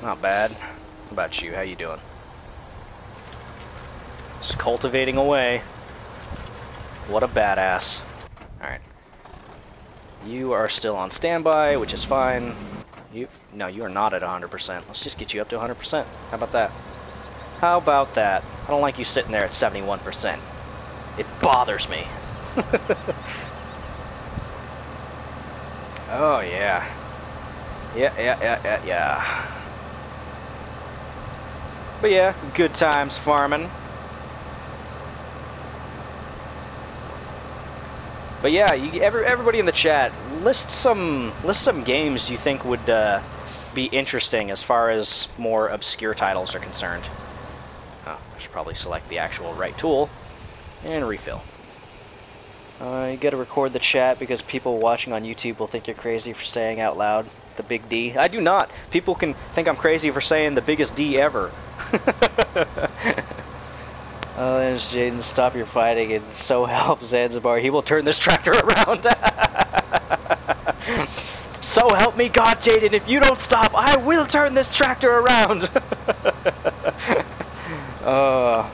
Not bad. How about you? How you doing? Just cultivating away. What a badass. Alright. You are still on standby, which is fine. You, no, you are not at one hundred percent. Let's just get you up to one hundred percent. How about that? How about that? I don't like you sitting there at seventy-one percent. It bothers me. Oh, yeah. Yeah, yeah, yeah, yeah, yeah. But yeah, good times farming. But yeah, you, every, everybody in the chat, list some list some games you think would uh, be interesting as far as more obscure titles are concerned. Oh, I should probably select the actual right tool and refill. Uh, you gotta record the chat because people watching on YouTube will think you're crazy for saying out loud the big D. I do not. People can think I'm crazy for saying the biggest D ever. Oh, there's Jaden, stop your fighting and so help Zanzibar. He will turn this tractor around. So help me God, Jaden, if you don't stop, I will turn this tractor around. uh,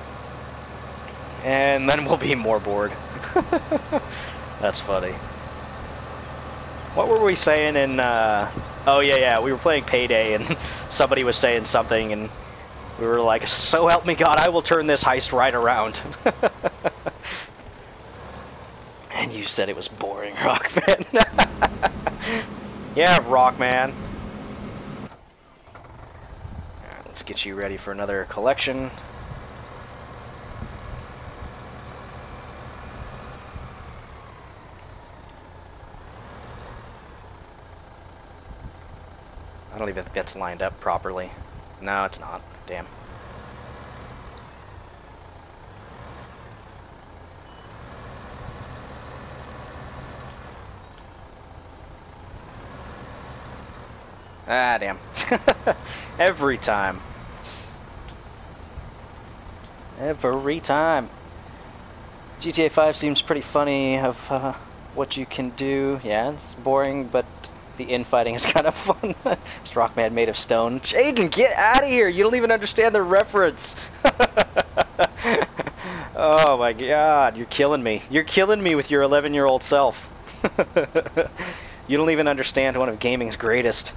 and then we'll be more bored. That's funny. What were we saying in, uh... oh, yeah, yeah, we were playing Payday and somebody was saying something and we were like, so help me God, I will turn this heist right around. And you said it was boring, Rockman. Yeah, Rockman. Alright, let's get you ready for another collection. I don't even think that's lined up properly. No, it's not. Damn. Ah, damn. Every time. Every time. G T A five seems pretty funny of uh, what you can do. Yeah, it's boring, but the infighting is kind of fun. It's Rockman made of stone. Jaden, get out of here! You don't even understand the reference! Oh my god, you're killing me. You're killing me with your eleven-year-old self. You don't even understand one of gaming's greatest.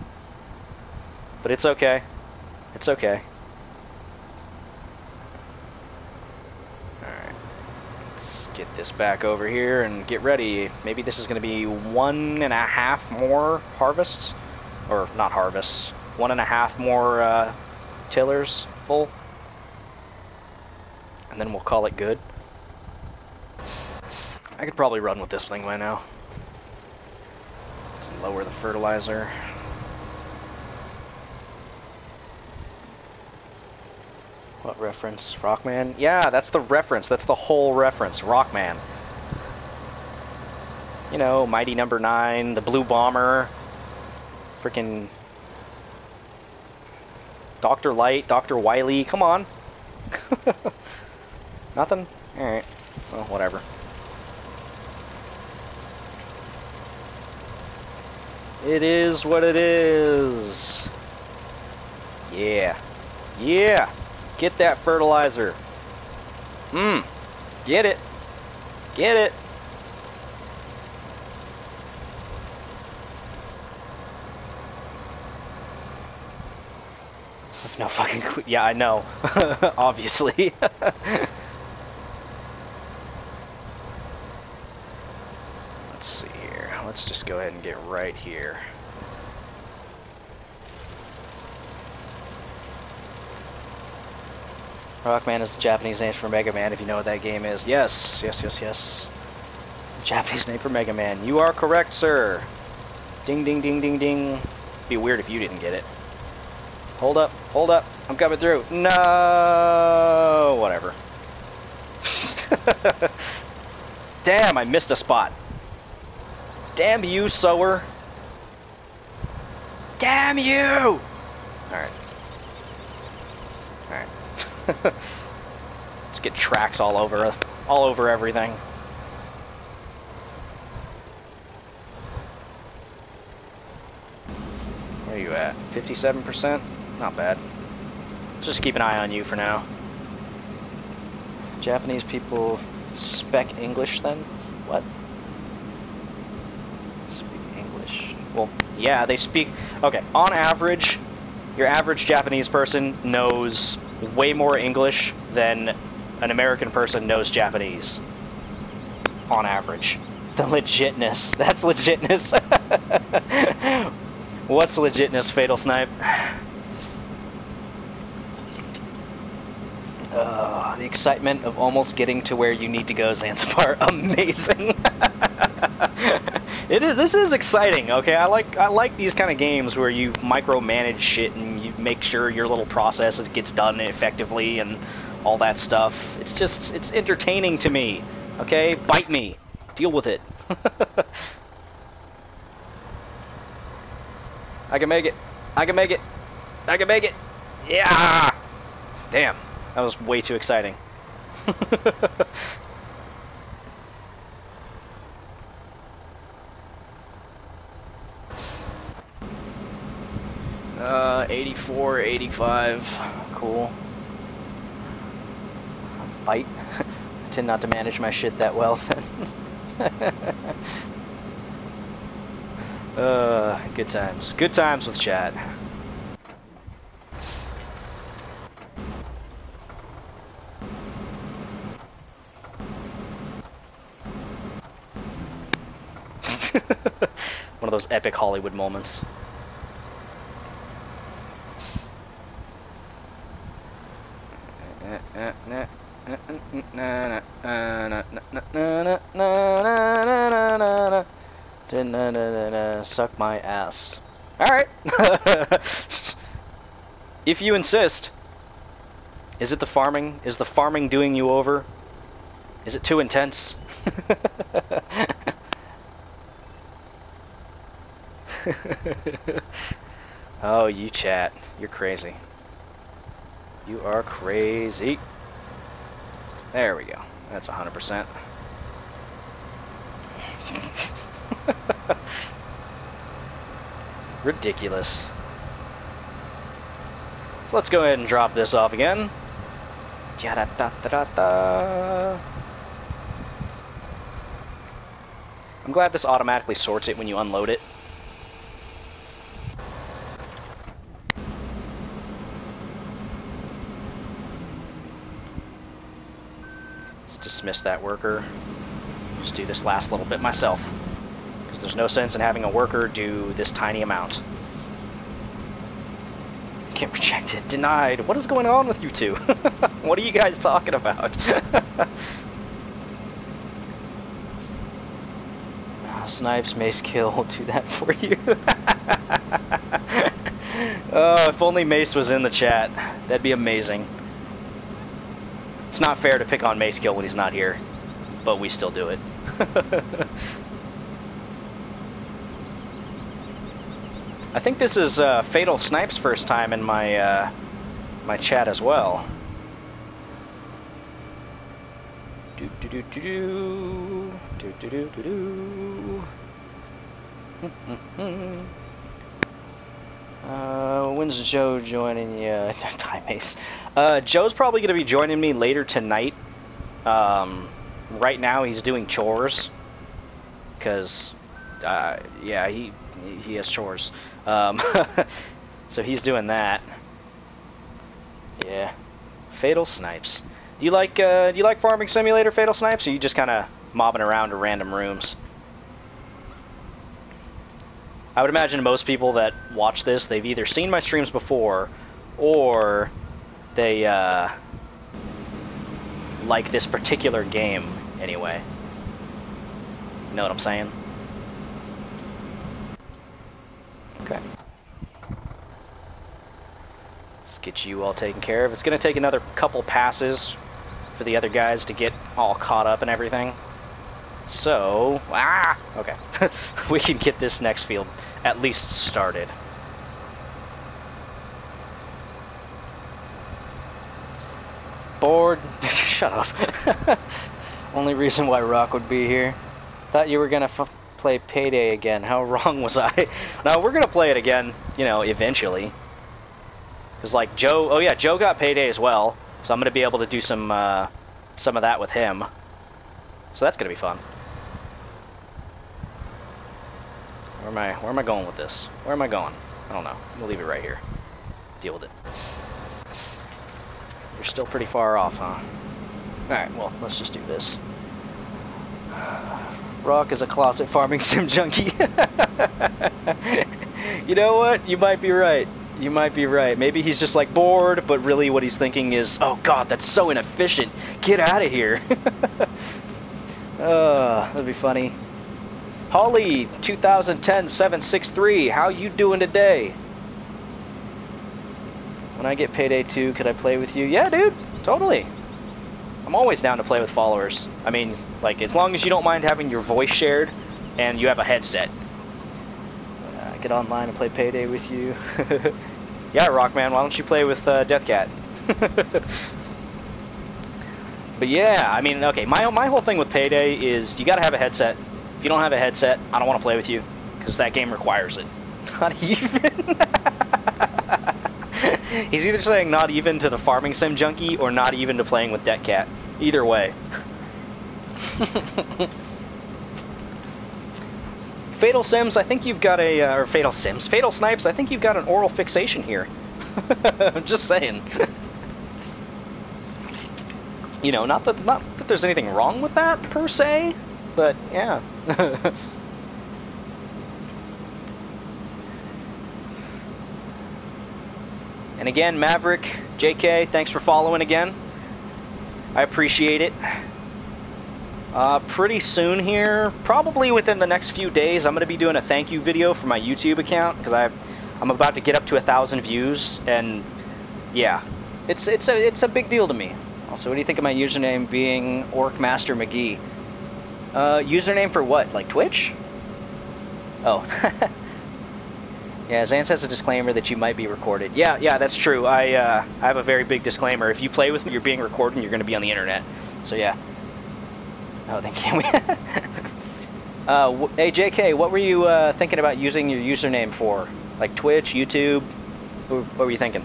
But it's okay. It's okay. Alright. Let's get this back over here and get ready. Maybe this is going to be one and a half more harvests. Or not harvests. One and a half more uh, tillers full. And then we'll call it good. I could probably run with this thing by now. Let's lower the fertilizer. What reference? Rockman? Yeah, that's the reference. That's the whole reference. Rockman. You know, Mighty Number Nine, the Blue Bomber, freaking Doctor Light, Doctor Wily. Come on. Nothing? Alright. Well, whatever. It is what it is. Yeah. Yeah! Get that fertilizer. Mmm. Get it. Get it. No fucking clue. Yeah, I know. Obviously. Let's see here. Let's just go ahead and get right here. Rockman is the Japanese name for Mega Man, if you know what that game is. Yes, yes, yes, yes. Japanese name for Mega Man. You are correct, sir. Ding, ding, ding, ding, ding. Be weird if you didn't get it. Hold up, hold up. I'm coming through. No, whatever. Damn, I missed a spot. Damn you, sower. Damn you! Alright. Alright. Let's get tracks all over, all over everything. Where are you at? fifty-seven percent? Not bad. Just keep an eye on you for now. Japanese people speak English then? What? Speak English. Well, yeah, they speak... Okay, on average, your average Japanese person knows way more English than an American person knows Japanese. On average. The legitness. That's legitness. What's legitness, Fatal Snipe? Uh, the excitement of almost getting to where you need to go, Zanzibar. Amazing. It is. This is exciting. Okay, I like I like these kind of games where you micromanage shit and you make sure your little process gets done effectively and all that stuff. It's just it's entertaining to me. Okay, bite me. Deal with it. I can make it. I can make it. I can make it. Yeah. Damn. That was way too exciting. uh, eighty-four, eighty-five. Cool. Bite. I tend not to manage my shit that well. uh, good times. Good times with chat. One of those epic Hollywood moments. Suck my ass. Alright. If you insist. Is it the farming? Is the farming doing you over? Is it too intense? Oh, you chat. You're crazy. You are crazy. There we go. That's one hundred percent. Ridiculous. So let's go ahead and drop this off again. I'm glad this automatically sorts it when you unload it. Dismiss that worker. Just do this last little bit myself, because there's no sense in having a worker do this tiny amount. Get rejected, denied. What is going on with you two? What are you guys talking about? Snipes, Mace Kill will do that for you. Oh, if only Mace was in the chat. That'd be amazing. It's not fair to pick on Mace Kill when he's not here, but we still do it. I think this is uh, Fatal Snipe's first time in my uh, my chat as well. Do do do do do do do do do do. Uh, when's Joe joining you? Time Mace. Uh, Joe's probably going to be joining me later tonight. Um, right now he's doing chores. Because, uh, yeah, he he has chores. Um, so he's doing that. Yeah. Fatal Snipes. Do you like, uh, do you like Farming Simulator, Fatal Snipes? Or are you just kind of mobbing around to random rooms? I would imagine most people that watch this, they've either seen my streams before, or they uh, like this particular game anyway. You know what I'm saying? Okay. Let's get you all taken care of. It's going to take another couple passes for the other guys to get all caught up and everything. So, ah, okay. We can get this next field at least started. Bored. Shut up. Only reason why Rock would be here. Thought you were gonna f play Payday again. How wrong was I? No, we're gonna play it again, you know, eventually. Cause like Joe, oh yeah, Joe got Payday as well, so I'm gonna be able to do some uh, some of that with him. So that's gonna be fun. Where am I? Where am I going with this? Where am I going? I don't know. We'll leave it right here. Deal with it. We're still pretty far off, huh? Alright, well, let's just do this. Rock is a closet farming sim junkie. You know what? You might be right. You might be right. Maybe he's just like bored, but really what he's thinking is, oh god, that's so inefficient. Get out of here. uh, that'd be funny. Holly, two thousand ten seven sixty-three, how you doing today? When I get Payday two, could I play with you? Yeah, dude, totally. I'm always down to play with followers. I mean, like, as long as you don't mind having your voice shared and you have a headset. Uh, get online and play Payday with you. Yeah, Rockman, why don't you play with uh, Deathcat? But yeah, I mean, okay, my, my whole thing with Payday is you gotta have a headset. If you don't have a headset, I don't want to play with you, because that game requires it. Not even... He's either saying not even to the farming sim junkie or not even to playing with Deathcat. Either way. Fatal Sims, I think you've got a... Uh, or Fatal Sims. Fatal Snipes, I think you've got an oral fixation here. I'm just saying. You know, not that, not that there's anything wrong with that, per se, but, yeah. And again, Maverick, J K, thanks for following again. I appreciate it. Uh, pretty soon here, probably within the next few days, I'm going to be doing a thank you video for my YouTube account, because I'm about to get up to a thousand views, and yeah, it's it's a it's a big deal to me. Also, what do you think of my username being Orcmaster McGee? Uh, username for what? Like Twitch? Oh. Yeah, Zance has a disclaimer that you might be recorded. Yeah, yeah, that's true. I uh, I have a very big disclaimer. If you play with me, you're being recorded and you're going to be on the internet. So, yeah. Oh, then can we? uh, hey, J K, what were you uh, thinking about using your username for? Like Twitch, YouTube? What were you thinking?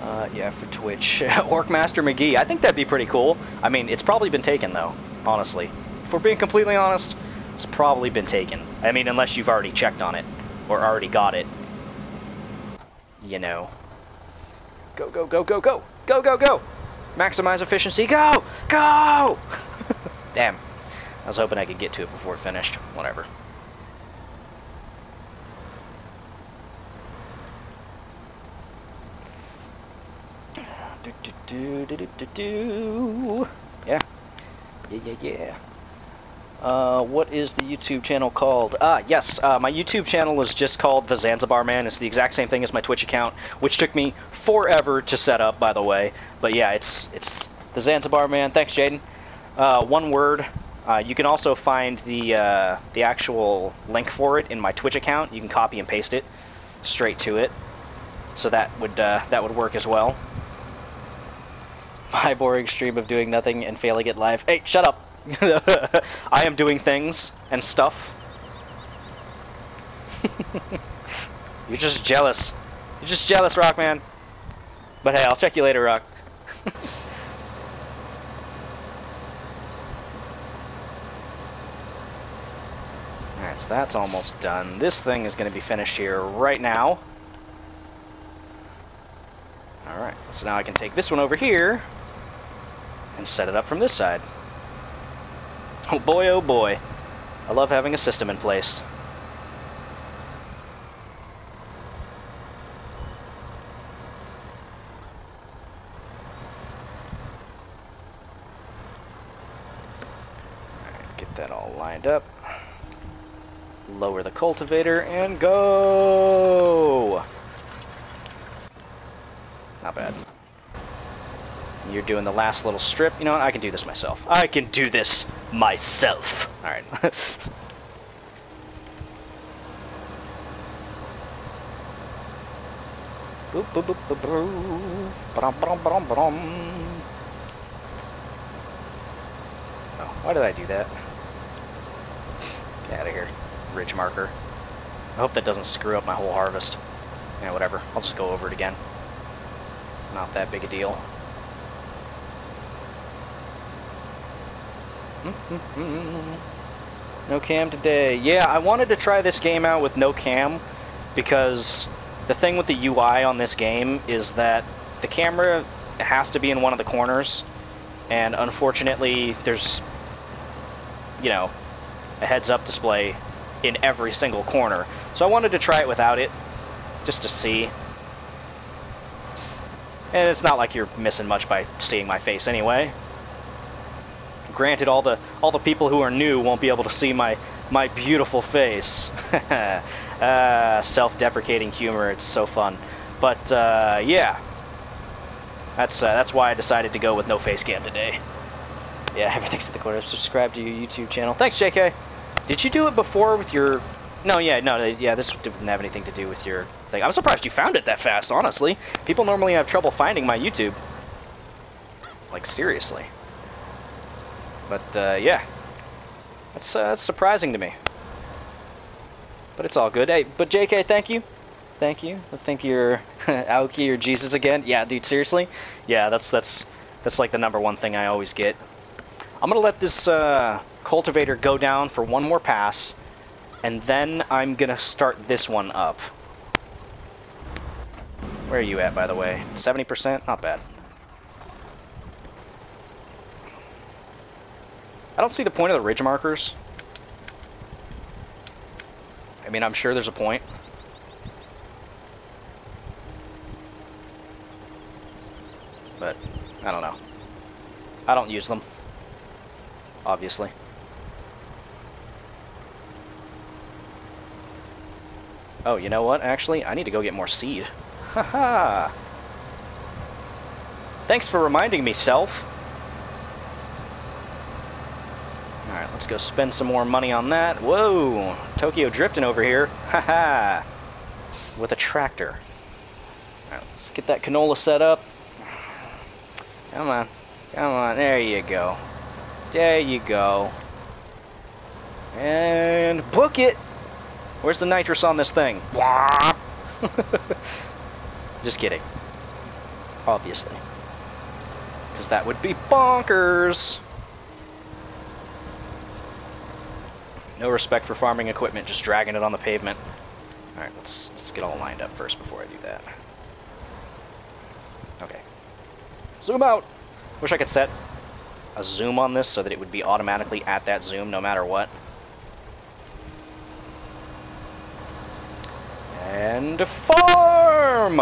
Uh, yeah, for Twitch. Orcmaster McGee. I think that'd be pretty cool. I mean, it's probably been taken, though, honestly. If we're being completely honest... It's probably been taken. I mean, unless you've already checked on it or already got it. You know. Go, go, go, go, go! Go, go, go! Maximize efficiency, go! Go! Damn. I was hoping I could get to it before it finished. Whatever. Do, do, do, do, do, do. Yeah. Yeah, yeah, yeah. Uh, what is the YouTube channel called? Ah, yes, uh, my YouTube channel is just called The Zanzibar Man. It's the exact same thing as my Twitch account, which took me forever to set up, by the way. But yeah, it's it's The Zanzibar Man. Thanks, Jaden. Uh, one word. Uh, you can also find the, uh, the actual link for it in my Twitch account. You can copy and paste it straight to it. So that would, uh, that would work as well. My boring stream of doing nothing and failing at life. Hey, shut up! I am doing things and stuff. You're just jealous. You're just jealous, Rockman. But hey, I'll check you later, Rock. Alright, so that's almost done. This thing is going to be finished here right now. Alright, so now I can take this one over here and set it up from this side. Oh boy, oh boy. I love having a system in place. Alright, get that all lined up. Lower the cultivator and go! Not bad. You're doing the last little strip. You know what? I can do this myself. I can do this myself. All right. Boop, boop, boop, boop, boop. Ba-dum, ba-dum, ba-dum, ba-dum. Oh, why did I do that? Get out of here, ridge marker. I hope that doesn't screw up my whole harvest. Yeah, whatever. I'll just go over it again. Not that big a deal. No cam today. Yeah, I wanted to try this game out with no cam because The thing with the U I on this game is that the camera has to be in one of the corners, and unfortunately there's, you know, a heads-up display in every single corner. So I wanted to try it without it, just to see. And it's not like you're missing much by seeing my face anyway. Granted, all the all the people who are new won't be able to see my my beautiful face. uh, self-deprecating humor, it's so fun. But uh, yeah, that's uh, that's why I decided to go with no face cam today. Yeah, everything's in the corner. Subscribe to your YouTube channel. Thanks, J K. Did you do it before with your? No, yeah, no, yeah. This didn't have anything to do with your thing. I'm surprised you found it that fast. Honestly, people normally have trouble finding my YouTube. Like seriously. But uh, yeah, that's uh, that's surprising to me. But it's all good. Hey, but J K, thank you, thank you. I think you're Aoki or Jesus again. Yeah, dude, seriously. Yeah, that's that's that's like the number one thing I always get. I'm gonna let this uh, cultivator go down for one more pass, and then I'm gonna start this one up. Where are you at, by the way? seventy percent? Not bad. I don't see the point of the ridge markers. I mean, I'm sure there's a point. But, I don't know. I don't use them. Obviously. Oh, you know what? Actually, I need to go get more seed. Haha! Thanks for reminding me, self. Alright, let's go spend some more money on that. Whoa! Tokyo drifting over here. Haha! With a tractor. Alright, let's get that canola set up. Come on. Come on. There you go. There you go. And book it! Where's the nitrous on this thing? Just kidding. Obviously. Because that would be bonkers! No respect for farming equipment, just dragging it on the pavement. Alright, let's, let's get all lined up first before I do that. Okay. Zoom out! Wish I could set a zoom on this so that it would be automatically at that zoom no matter what. And farm!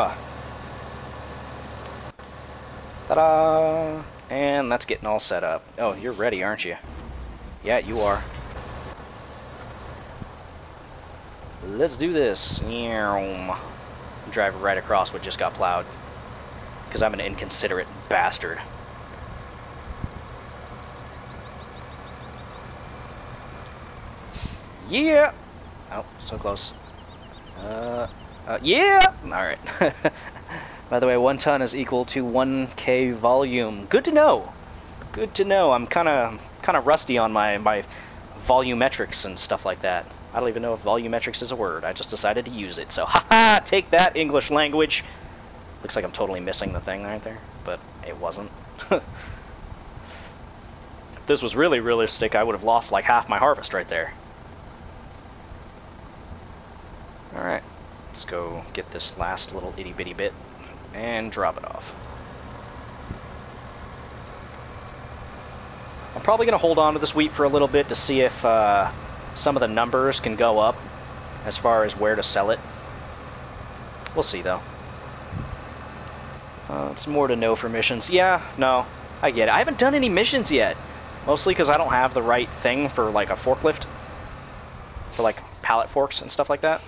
Ta-da! And that's getting all set up. Oh, you're ready, aren't you? Yeah, you are. Let's do this. Drive right across what just got plowed. Because I'm an inconsiderate bastard. Yeah! Oh, so close. Uh, uh yeah! Alright. By the way, one ton is equal to one K volume. Good to know! Good to know. I'm kinda, kinda rusty on my, my volumetrics and stuff like that. I don't even know if volumetrics is a word. I just decided to use it, so haha! Take that, English language! Looks like I'm totally missing the thing right there, but it wasn't. If this was really realistic, I would have lost like half my harvest right there. Alright, let's go get this last little itty bitty bit and drop it off. I'm probably going to hold on to this wheat for a little bit to see if uh, some of the numbers can go up as far as where to sell it. We'll see though. Uh, it's more to know for missions. Yeah, no, I get it. I haven't done any missions yet. Mostly because I don't have the right thing for like a forklift. For like pallet forks and stuff like that.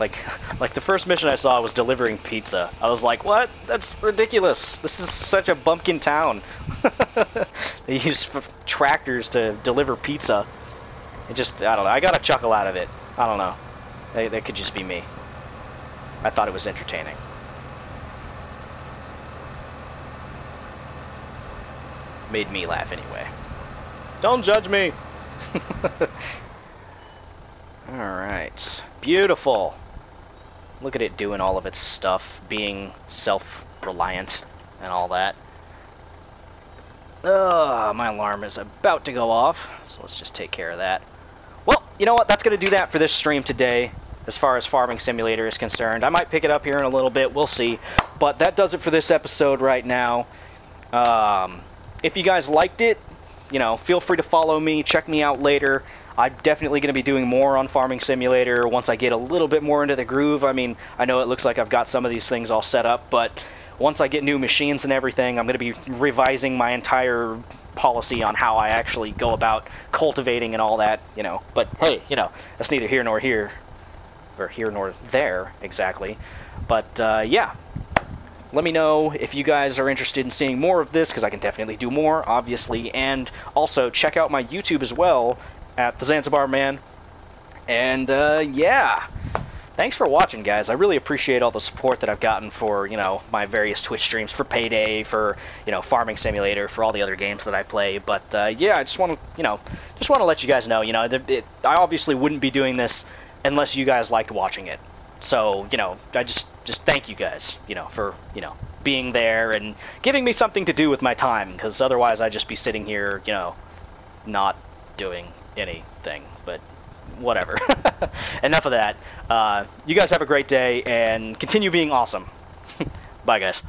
Like, like the first mission I saw was delivering pizza. I was like, what? That's ridiculous. This is such a bumpkin town. They use tractors to deliver pizza. It just, I don't know. I got a chuckle out of it. I don't know. They, that could just be me. I thought it was entertaining. Made me laugh anyway. Don't judge me. All right. Beautiful. Look at it doing all of its stuff, being self-reliant and all that. Ugh, my alarm is about to go off, so let's just take care of that. Well, you know what? That's going to do that for this stream today. as far as Farming Simulator is concerned. I might pick it up here in a little bit. We'll see. But that does it for this episode right now. Um, if you guys liked it, you know, feel free to follow me. Check me out later. I'm definitely going to be doing more on Farming Simulator once I get a little bit more into the groove. I mean, I know it looks like I've got some of these things all set up, but once I get new machines and everything, I'm going to be revising my entire policy on how I actually go about cultivating and all that, you know. But hey, you know, that's neither here nor here, or here nor there, exactly. But, uh, yeah. Let me know if you guys are interested in seeing more of this, because I can definitely do more, obviously. And also, check out my YouTube as well, at The Zanzibar Man. And, uh, yeah. Thanks for watching, guys. I really appreciate all the support that I've gotten for, you know, my various Twitch streams, for Payday, for, you know, Farming Simulator, for all the other games that I play. But, uh, yeah, I just want to, you know, just want to let you guys know, you know, that it, I obviously wouldn't be doing this unless you guys liked watching it. So, you know, I just, just thank you guys, you know, for, you know, being there and giving me something to do with my time, because otherwise I'd just be sitting here, you know, not doing anything, but whatever. Enough of that. Uh, you guys have a great day, and continue being awesome. Bye, guys.